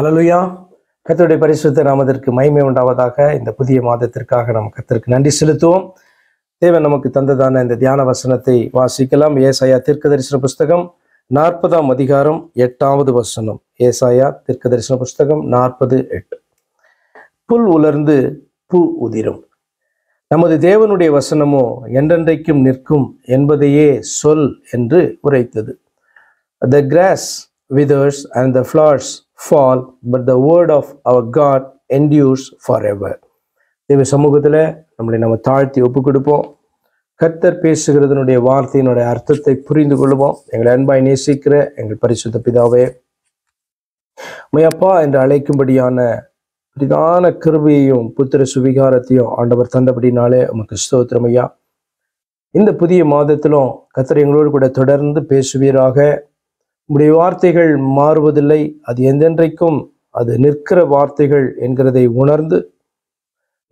ஹல்லேலூயா. கர்த்தருடைய பரிசுத்த நாமத்திற்கு மகிமை உண்டாவதாக. இந்த புதிய மாதத்திற்காக நாம் கர்த்தருக்கு நன்றி செலுத்துவோம். தேவன் நமக்கு தந்ததான இந்த தியான வசனத்தை வாசிக்கலாம். ஏசாயா தீர்க்கதரிசன புஸ்தகம் 40ஆம் அதிகாரம் 8வது வசனம். ஏசாயா தீர்க்கதரிசன புஸ்தகம் 40:8. புல் உலர்ந்து பூ உதிரும், நமது தேவனுடைய வசனமோ என்றென்றைக்கும் நிற்கும் என்பதையே சொல் என்று உரைத்தது. The grass withers and the flowers fall, but the word of our God endures forever. தேவ சமூகத்தில் நம்மளை நம்ம தாழ்த்தி ஒப்பு கொடுப்போம். கர்த்தர் பேசுகிறதனுடைய வார்த்தையினுடைய அர்த்தத்தை புரிந்து கொள்வோம். எங்களை அன்பாய் நேசிக்கிற எங்கள் பரிசுத்த பிதாவே, மையப்பா என்று அழைக்கும்படியான பிரிதான கிருபையையும் புத்திர சுவிகாரத்தையும் ஆண்டவர் தந்தபடினாலே உமக்கு ஸ்தோத்திரம் ஐயா. இந்த புதிய மாதத்திலும் கர்த்தர் எங்களோடு கூட தொடர்ந்து பேசுவீராக. உங்களுடைய வார்த்தைகள் மாறுவதில்லை, அது என்றென்றைக்கும் அது நிற்கிற வார்த்தைகள் என்கிறதை உணர்ந்து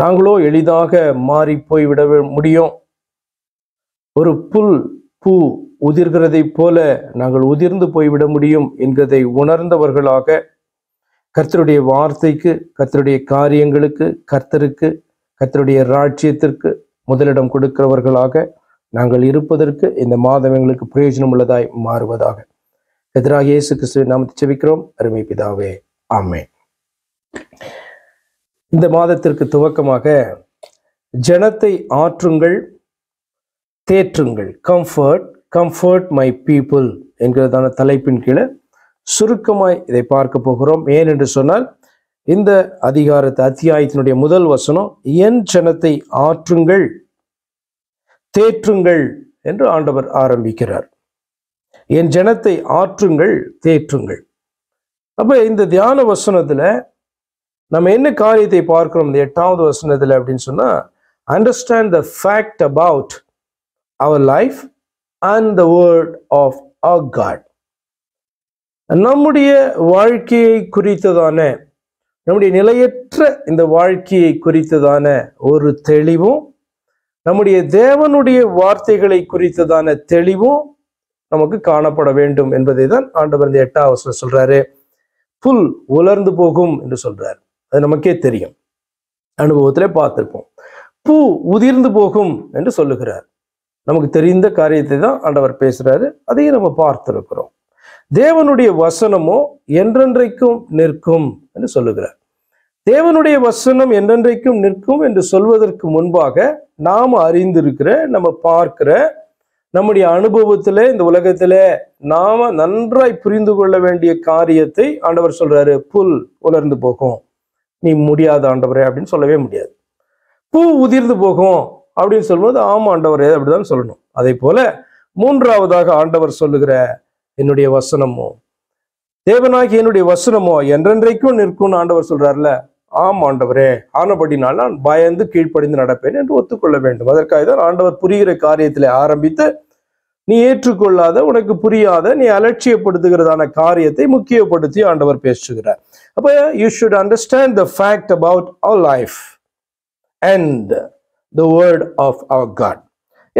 நாங்களோ எளிதாக மாறி போய்விட முடியும். ஒரு புல் பூ உதிர்கிறதை போல நாங்கள் உதிர்ந்து போய்விட முடியும் என்கிறதை உணர்ந்தவர்களாக கர்த்தருடைய வார்த்தைக்கு, கர்த்தருடைய காரியங்களுக்கு, கர்த்தருக்கு, கர்த்தருடைய ராஜ்யத்திற்கு முதலிடம் கொடுக்கிறவர்களாக நாங்கள் இருப்பதற்கு இந்த மாதம் எங்களுக்கு பிரயோஜனம் உள்ளதாய் மாறுவதாக. எதிராக இயேசு கிறிஸ்துவின் நாமத்தை ஜெபிக்கிறோம் அருமை பிதாவே, ஆமென். இந்த மாதத்திற்கு துவக்கமாக ஜனத்தை ஆற்றுங்கள், தேற்றுங்கள், கம்ஃபர்ட் மை பீப்புள் என்கிறதான தலைப்பின் கீழே சுருக்கமாய் இதை பார்க்க போகிறோம். ஏன் என்று சொன்னால், இந்த அத்தியாயத்தினுடைய முதல் வசனம் என் ஜனத்தை ஆற்றுங்கள், தேற்றுங்கள் என்று ஆண்டவர் ஆரம்பிக்கிறார். என் ஜனத்தை ஆற்றுங்கள், தேற்றுங்கள். அப்போ இந்த தியான வசனத்தில் நம்ம என்ன காரியத்தை பார்க்கிறோம் இந்த 8வது வசனத்தில் அப்படின்னு சொன்னால், understand the fact about our life and the word of our God. நம்முடைய வாழ்க்கையை குறித்ததான, நம்முடைய நிலையற்ற இந்த வாழ்க்கையை குறித்ததான ஒரு தெளிவும், நம்முடைய தேவனுடைய வார்த்தைகளை குறித்ததான தெளிவும் நமக்கு காணப்பட வேண்டும் என்பதை தான் ஆண்டவர் இந்த 8வது வசனம் சொல்றாரு. புல் உலர்ந்து போகும் என்று சொல்றாரு, அது நமக்கே தெரியும், அனுபவத்திலே பார்த்திருப்போம். பூ உதிர்ந்து போகும் என்று சொல்லுகிறார், நமக்கு தெரிந்த காரியத்தை தான் ஆண்டவர் பேசுறாரு, அதையும் நம்ம பார்த்திருக்கிறோம். தேவனுடைய வசனமோ என்றென்றைக்கும் நிற்கும் என்று சொல்லுகிறார். தேவனுடைய வசனம் என்றென்றைக்கும் நிற்கும் என்று சொல்வதற்கு முன்பாக நாம் அறிந்திருக்கிற, நம்ம பார்க்கிற, நம்முடைய அனுபவத்தில் இந்த உலகத்தில் நாம நன்றாய் புரிந்து கொள்ள வேண்டிய காரியத்தை ஆண்டவர் சொல்றாரு. புல் உலர்ந்து போகும், நீ முடியாத ஆண்டவரே அப்படின்னு சொல்லவே முடியாது. பூ உதிர்ந்து போகும் அப்படின்னு சொல்லும்போது ஆமா ஆண்டவரே அப்படிதான் சொல்லணும். அதே போல மூன்றாவதாக ஆண்டவர் சொல்லுகிற என்னுடைய வசனமோ, தேவனாகி என்னுடைய வசனமோ என்றென்றைக்கும் நிற்கும்னு ஆண்டவர் சொல்றாருல, ஆம் ஆண்டவரே, ஆனபடினால் நான் பயந்து கீழ்ப்படிந்து நடப்பேன் என்று ஒத்துக்கொள்ள வேண்டும். அதற்காக தான் ஆண்டவர் புரிகிற காரியத்தில் ஆரம்பித்து நீ ஏற்றுக்கொள்ளாத, உனக்கு புரியாத, நீ அலட்சியப்படுத்துகிறதான காரியத்தை முக்கியப்படுத்தி ஆண்டவர் பேசுகிறார். அப்போ you should understand the fact about our life and the word of our God.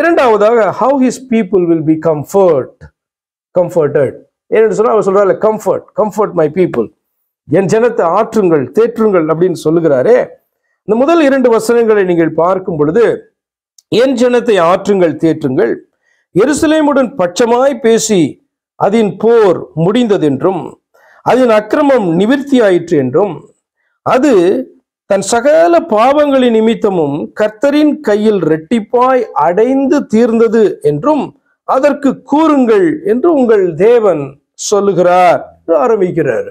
இரண்டாவதாக how his people will be comforted ஏன்னு சொன்னால் அவர் சொல்றாரு, கம்ஃபர்ட் மை பீப்புள், என் ஜனத்தை ஆற்றுங்கள், தேற்றுங்கள் அப்படின்னு சொல்லுகிறாரே. இந்த முதல் 2 வசனங்களை நீங்கள் பார்க்கும் பொழுது, என் ஜனத்தை ஆற்றுங்கள், தேற்றுங்கள், எருசலேமுடன் பட்சமாய் பேசி அதன் போர் முடிந்ததென்றும் அதன் அக்கிரமம் நிவர்த்தியாயிற்று என்றும் அது தன் சகல பாவங்களின் நிமித்தமும் கர்த்தரின் கையில் இரட்டிப்பாய் அடைந்து தீர்ந்தது என்றும் அதற்கு கூறுங்கள் என்று உங்கள் தேவன் சொல்லுகிறார் என்று ஆரம்பிக்கிறார்.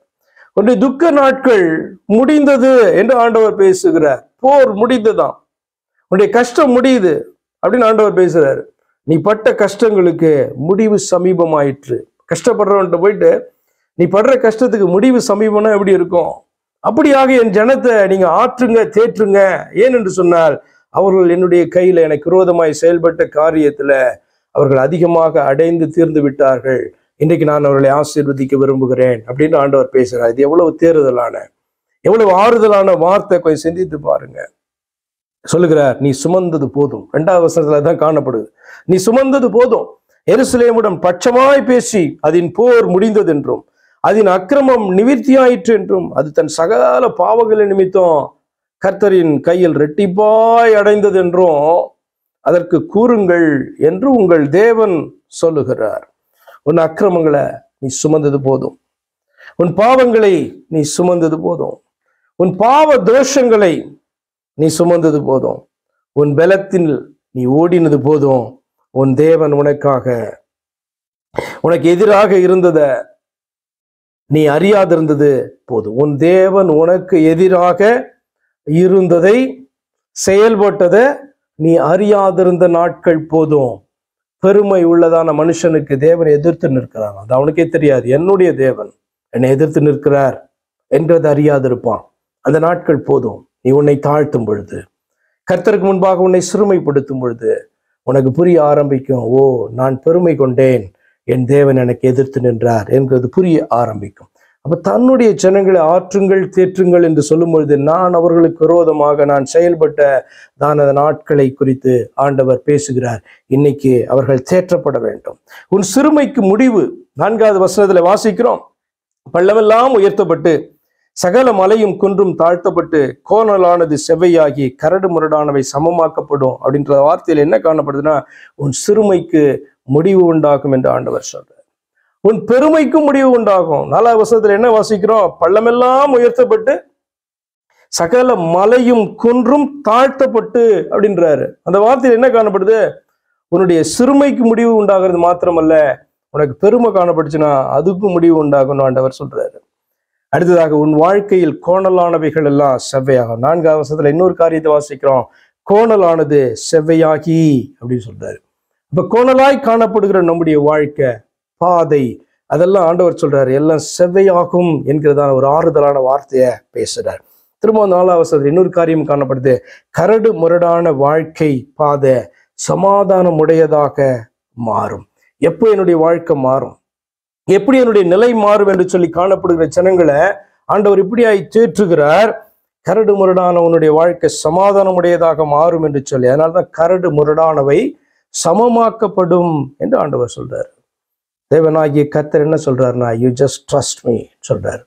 உன்னுடைய துக்க நாட்கள் முடிந்தது என்று ஆண்டவர் பேசுகிறார். போர் முடிந்ததாம், உன்னுடைய கஷ்டம் முடியுது அப்படின்னு ஆண்டவர் பேசுகிறார். நீ பட்ட கஷ்டங்களுக்கு முடிவு சமீபமாயிற்று. கஷ்டப்படுறவன்ட்ட போயிட்டு நீ படுற கஷ்டத்துக்கு முடிவு சமீபம்னா எப்படி இருக்கும்? அப்படியாக என் ஜனத்தை நீங்க ஆற்றுங்க, தேற்றுங்க. ஏன் என்று சொன்னால், அவர்கள் என்னுடைய கையில எனக்கு விரோதமாய் செயல்பட்ட காரியத்துல அவர்கள் அதிகமாக அடைந்து தீர்ந்து விட்டார்கள். இன்றைக்கு நான் அவர்களை ஆசீர்வதிக்க விரும்புகிறேன் அப்படின்னு ஆண்டவர் பேசுகிறார். இது எவ்வளவு தேறுதலான, எவ்வளவு ஆறுதலான வார்த்தை. கொஞ்சம் சிந்தித்து பாருங்க. சொல்லுகிறார், நீ சுமந்தது போதும். இரண்டாவது வசனத்துல தான் காணப்படுது, நீ சுமந்தது போதும். எருசலேமுடன் பட்சமாய் பேசி அதன் போர் முடிந்தது என்றும் அதன் அக்கிரமம் நிவிர்த்தியாயிற்று என்றும் அது தன் சகல பாவங்களின் நிமித்தம் கர்த்தரின் கையில் ரெட்டிப்பாய் அடைந்தது என்றும் அதற்கு கூறுங்கள் என்று உங்கள் தேவன் சொல்லுகிறார். உன் அக்கிரமங்களை நீ சுமந்தது போதும், உன் பாவங்களை நீ சுமந்தது போதும், உன் பாவ தோஷங்களை நீ சுமந்தது போதும், உன் பலத்தில் நீ ஓடினது போதும். உன் தேவன் உனக்காக, உனக்கு எதிராக இருந்தத நீ அறியாதிருந்தது போதும். உன் தேவன் உனக்கு எதிராக இருந்ததை செயல்பட்டதை நீ அறியாதிருந்த நாட்கள் போதும். பெருமை உள்ளதான மனுஷனுக்கு தேவனை எதிர்த்து நிற்கிறான், அது அவனுக்கே தெரியாது. என்னுடைய தேவன் என்னை எதிர்த்து நிற்கிறார் என்றது அறியாதிருப்பான். அந்த நாட்கள் போதும். நீ உன்னை தாழ்த்தும் பொழுது, கர்த்தருக்கு முன்பாக உன்னை சிறுமைப்படுத்தும் பொழுது உனக்கு புரிய ஆரம்பிக்கும். ஓ, நான் பெருமை கொண்டேன், என் தேவன் எனக்கு எதிர்த்து நின்றார் என்கிறது புரிய ஆரம்பிக்கும். அப்ப தன்னுடைய ஜனங்களை ஆற்றுங்கள், தேற்றுங்கள் என்று சொல்லும் பொழுது, நான் அவர்களுக்கு விரோதமாக நான் செயல்பட்ட தான நாட்களை குறித்து ஆண்டவர் பேசுகிறார். இன்னைக்கு அவர்கள் தேற்றப்பட வேண்டும். உன் சிறுமைக்கு முடிவு. 4வது வசனத்துல வாசிக்கிறோம், பள்ளமெல்லாம் உயர்த்தப்பட்டு சகல மலையும் குன்றும் தாழ்த்தப்பட்டு கோணலானது செவ்வையாகி கரடு முரடானவை சமமாக்கப்படும் அப்படின்ற வார்த்தையில் என்ன காணப்படுதுன்னா, உன் சிறுமைக்கு முடிவு உண்டாகும் என்று ஆண்டவர் சொல்றார். உன் பெருமைக்கும் முடிவு உண்டாகும். 4வது வசனத்துல என்ன வாசிக்கிறோம்? பள்ளமெல்லாம் உயர்த்தப்பட்டு சகல மலையும் குன்றும் தாழ்த்தப்பட்டு அப்படின்றாரு. அந்த வார்த்தையில் என்ன காணப்படுது? உன்னுடைய சிறுமைக்கு முடிவு உண்டாகிறது மாத்திரமல்ல, உனக்கு பெருமை காணப்படுச்சுன்னா அதுக்கும் முடிவு உண்டாகும்னு ஆண்டவர் சொல்றாரு. அடுத்ததாக, உன் வாழ்க்கையில் கோணலானவைகள் எல்லாம் செவ்வையாகும். 4வது வசனத்துல இன்னொரு காரியத்தை வாசிக்கிறோம், கோணலானது செவ்வையாகி அப்படின்னு சொல்றாரு. இப்ப கோணலாய் காணப்படுகிற நம்முடைய வாழ்க்கை, பாதை, அதெல்லாம் ஆண்டவர் சொல்றாரு எல்லாம் செவ்வையாகும் என்கிறதான ஒரு ஆறுதலான வார்த்தையை பேசுறார். திரும்ப 4வது வசனத்துல இன்னொரு காரியம் காணப்படுது, கரடு முரடான வாழ்க்கை பாதை சமாதானம் உடையதாக மாறும். எப்போ என்னுடைய வாழ்க்கை மாறும், எப்படி என்னுடைய நிலை மாறும் என்று சொல்லி காணப்படுகிற ஜனங்களை ஆண்டவர் இப்படியாய் தேற்றுகிறார். கரடு முரடான உன்னுடைய வாழ்க்கை சமாதானம் உடையதாக மாறும் என்று சொல்லி, அதனால்தான் கரடு முரடானவை சமமாக்கப்படும் என்று ஆண்டவர் சொல்றாரு. தேவனாகிய கர்த்தர் என்ன சொல்றாருன்னா, யூ ஜஸ்ட் ட்ரஸ்ட் மீ சொல்றாரு.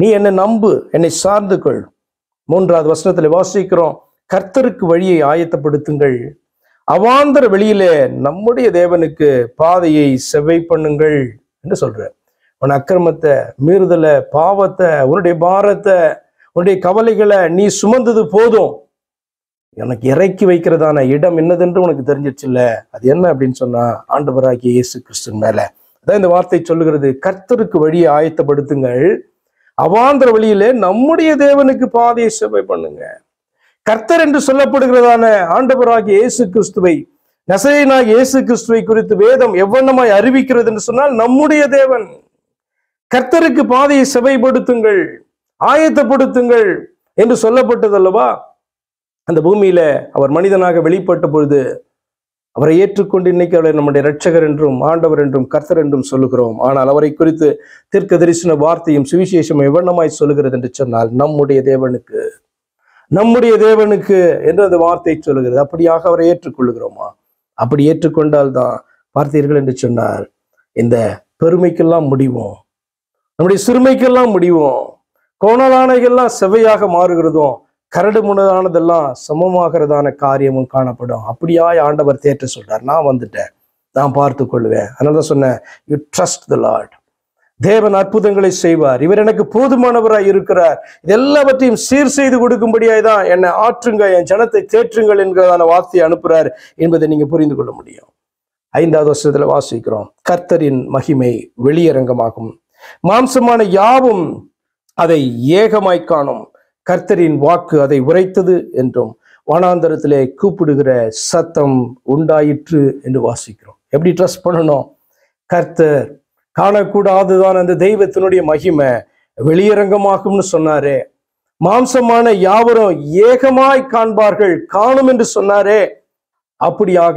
நீ என்னை நம்பு, என்னை சார்ந்து கொள். 3வது வசனத்துல வாசிக்கிறோம், கர்த்தருக்கு வழியை ஆயத்தப்படுத்துங்கள், அவாந்தர வெளியிலே நம்முடைய தேவனுக்கு பாதையை செவ்வை பண்ணுங்கள் என்று சொல்றார். உன் அக்கிரமத்தை, மீறுதலை, பாவத்தை, உன்னுடைய பாரத்தை, உன்னுடைய கவலைகளை நீ சுமந்தது போதும். எனக்கு இறக்கி வைக்கிறதான இடம் என்னதென்று உனக்கு தெரிஞ்சிச்சு இல்ல? அது என்ன அப்படின்னு சொன்னா, ஆண்டவராகிய இயேசு கிறிஸ்துவின் மேல. அதான் இந்த வார்த்தை சொல்லுகிறது, கர்த்தருக்கு வழியை ஆயத்தப்படுத்துங்கள், அவாந்திர வழியிலே நம்முடைய தேவனுக்கு பாதையை செவ்வை பண்ணுங்க. கர்த்தர் என்று சொல்லப்படுகிறதான ஆண்டவராகிய இயேசு கிறிஸ்துவை, நசரேயனாகிய இயேசு கிறிஸ்துவை குறித்து வேதம் எவ்வண்ணமாய் அறிவிக்கிறது என்று சொன்னால், நம்முடைய தேவன். கர்த்தருக்கு பாதையை செவ்வைப்படுத்துங்கள், ஆயத்தப்படுத்துங்கள் என்று சொல்லப்பட்டது அல்லவா? அந்த பூமியில அவர் மனிதனாக வெளிப்பட்ட பொழுது அவரை ஏற்றுக்கொண்டு இன்னைக்கு அவரை நம்முடைய இரட்சகர் என்றும், ஆண்டவர் என்றும், கர்த்தர் என்றும் சொல்லுகிறோம். ஆனால் அவரை குறித்து தீர்க்க தரிசன வார்த்தையும் சுவிசேஷம் எவ்வளமாய் சொல்லுகிறது என்று சொன்னால், நம்முடைய தேவனுக்கு, நம்முடைய தேவனுக்கு என்று அந்த வார்த்தை சொல்லுகிறது. அப்படியாக அவரை ஏற்றுக்கொள்ளுகிறோமா? அப்படி ஏற்றுக்கொண்டால் தான் பார்த்தீர்கள் என்று சொன்னார், இந்த பெருமைக்கெல்லாம் முடிவும், நம்முடைய சிறுமைக்கெல்லாம் முடிவும், கோணலானைகள்லாம் செவ்வையாக மாறுகிறதும், கரடு முனதானதெல்லாம் சமமாகிறதான காரியமும் காணப்படும். அப்படியாய் ஆண்டவர் தேற்ற சொல்றார். நான் வந்துட்டேன், நான் பார்த்து கொள்வேன். அதனாலதான் சொன்னேன், யூ ட்ரஸ்ட் த லார்ட். தேவன் அற்புதங்களை செய்வார். இவர் எனக்கு போதுமானவராய் இருக்கிறார். இதெல்லாவற்றையும் சீர் செய்து கொடுக்கும்படியாய் தான் என்னை ஆற்றுங்க, என் ஜனத்தை தேற்றுங்கள் என்கிறதான வார்த்தையை அனுப்புறார் என்பதை நீங்க புரிந்து கொள்ள முடியும். 5வது வசனத்துல வாசிக்கிறோம், கர்த்தரின் மகிமை வெளியரங்கமாகும், மாம்சமான யாவும் அதை ஏகமாய் காணும், கர்த்தரின் வாக்கு அதை உரைத்தது என்றும் வனாந்தரத்திலே கூப்பிடுகிற சத்தம் உண்டாயிற்று என்று வாசிக்கிறோம். எப்படி ட்ரஸ்ட் பண்ணணும்? கர்த்தர் காணக்கூடாததான அந்த தெய்வத்தினுடைய மகிமை வெளியரங்கமாகும்னு சொன்னாரே, மாம்சமான யாவரும் ஏகமாய் காண்பார்கள், காணும் என்று சொன்னாரே, அப்படியாக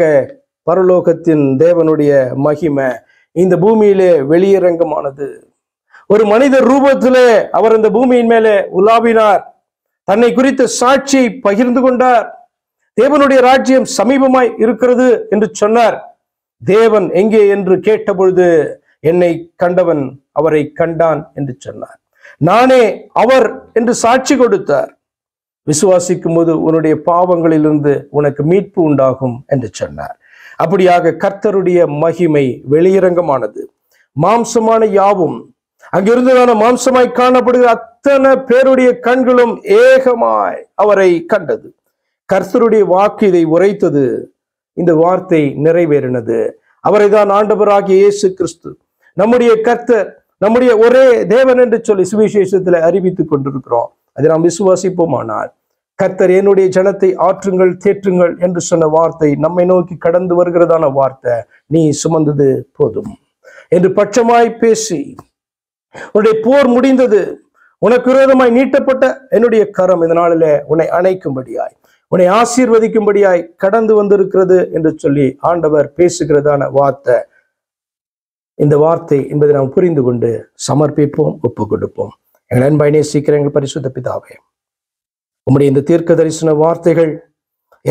பரலோகத்தின் தேவனுடைய மகிமை இந்த பூமியிலே வெளியரங்கமானது. ஒரு மனித ரூபத்திலே அவர் இந்த பூமியின் மேலே உலாவினார். தன்னை குறித்த சாட்சியை பகிர்ந்து கொண்டார். தேவனுடைய ராஜ்யம் சமீபமாய் இருக்கிறது என்று சொன்னார். தேவன் எங்கே என்று கேட்டபொழுது, என்னை கண்டவன் அவரை கண்டான் என்று சொன்னார். நானே அவர் என்று சாட்சி கொடுத்தார். விசுவாசிக்கும் போது உன்னுடைய பாவங்களிலிருந்து உனக்கு மீட்பு உண்டாகும் என்று சொன்னார். அப்படியாக கர்த்தருடைய மகிமை வெளியரங்கமானது. மாம்சமான யாவும் அங்கிருந்ததான மாம்சமாய் காணப்படுகிற அத்தனை பேருடைய கண்களும் ஏகமாய் அவரை கண்டது. கர்த்தருடைய வாக்கு இதை உரைத்தது. இந்த வார்த்தை நிறைவேறினது. அவரை தான் ஆண்டவராகிய இயேசு கிறிஸ்து நம்முடைய கர்த்தர், நம்முடைய ஒரே தேவன் என்று சொல்லி சுவிசேஷத்துல அறிவித்துக் கொண்டிருக்கிறோம். அதை நாம் விசுவாசிப்போமானால், கர்த்தர் என்னுடைய ஜனத்தை ஆற்றுங்கள் தேற்றுங்கள் என்று சொன்ன வார்த்தை நம்மை நோக்கி கடந்து வருகிறதான வார்த்தை, நீ சுமந்தது போதும் என்று பட்சமாய் பேசி, உன்னுடைய போர் முடிந்தது, உனக்கு விரோதமாய் நீட்டப்பட்ட என்னுடைய கரம் இந்த நாளில உன்னை அணைக்கும்படியாய் உன்னை ஆசீர்வதிக்கும்படியாய் கடந்து வந்திருக்கிறது என்று சொல்லி ஆண்டவர் பேசுகிறதான வார்த்தை, இந்த வார்த்தை என்பதை நாம் புரிந்து கொண்டு சமர்ப்பிப்போம், ஒப்பு கொடுப்போம். எங்கள் அன்பை நேசிக்கிற எங்கள் பரிசுத்த பிதாவே, உம்முடைய இந்த தீர்க்க தரிசன வார்த்தைகள்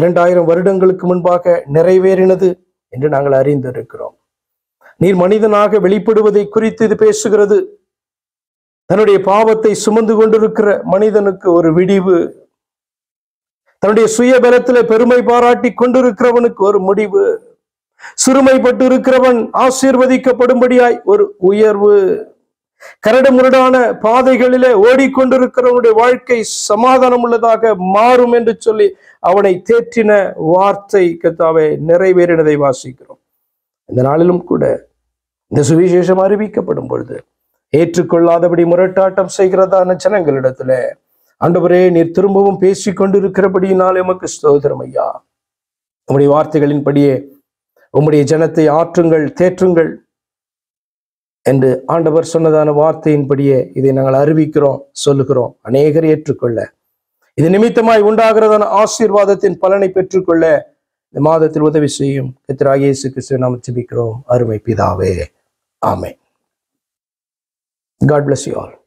2000 வருடங்களுக்கு முன்பாக நிறைவேறினது என்று நாங்கள் அறிந்திருக்கிறோம். நீர் மனிதனாக வெளிப்படுவதை குறித்து இது பேசுகிறது. தன்னுடைய பாவத்தை சுமந்து கொண்டிருக்கிற மனிதனுக்கு ஒரு விடிவு, தன்னுடைய சுயபலத்தில பெருமை பாராட்டி கொண்டிருக்கிறவனுக்கு ஒரு முடிவு, சிறுமைப்பட்டு இருக்கிறவன் ஆசீர்வதிக்கப்படும்படியாய் ஒரு உயர்வு, கரடுமுரடான பாதைகளிலே ஓடிக்கொண்டிருக்கிறவனுடைய வாழ்க்கை சமாதானம் உள்ளதாக மாறும் என்று சொல்லி அவனை தேற்றின வார்த்தை கர்த்தாவே நிறைவேறினதை வாசிக்கிறோம். இந்த நாளிலும் கூட இந்த சுவிசேஷம் அறிவிக்கப்படும் பொழுது ஏற்றுக்கொள்ளாதபடி முரட்டாட்டம் செய்கிறதான ஜனங்களிடத்துல ஆண்டவரே நீர் திரும்பவும் பேசி கொண்டிருக்கிறபடியினால் எமக்கு ஸ்தோத்திரம் ஐயா. உம்முடைய வார்த்தைகளின்படியே உம்முடைய ஜனத்தை ஆற்றுங்கள் தேற்றுங்கள் என்று ஆண்டவர் சொன்னதான வார்த்தையின்படியே இதை நாங்கள் அறிவிக்கிறோம், சொல்லுகிறோம். அநேகர் ஏற்றுக்கொள்ள, இது நிமித்தமாய் உண்டாகிறதான ஆசீர்வாதத்தின் பலனை பெற்றுக்கொள்ள இந்த மாதத்தில் உதவி செய்யும் கர்த்தராகிய இயேசு கிறிஸ்துவை நாம் ஜெபிக்கிறோம் அருமை பிதாவே. ஆமென். God bless you all.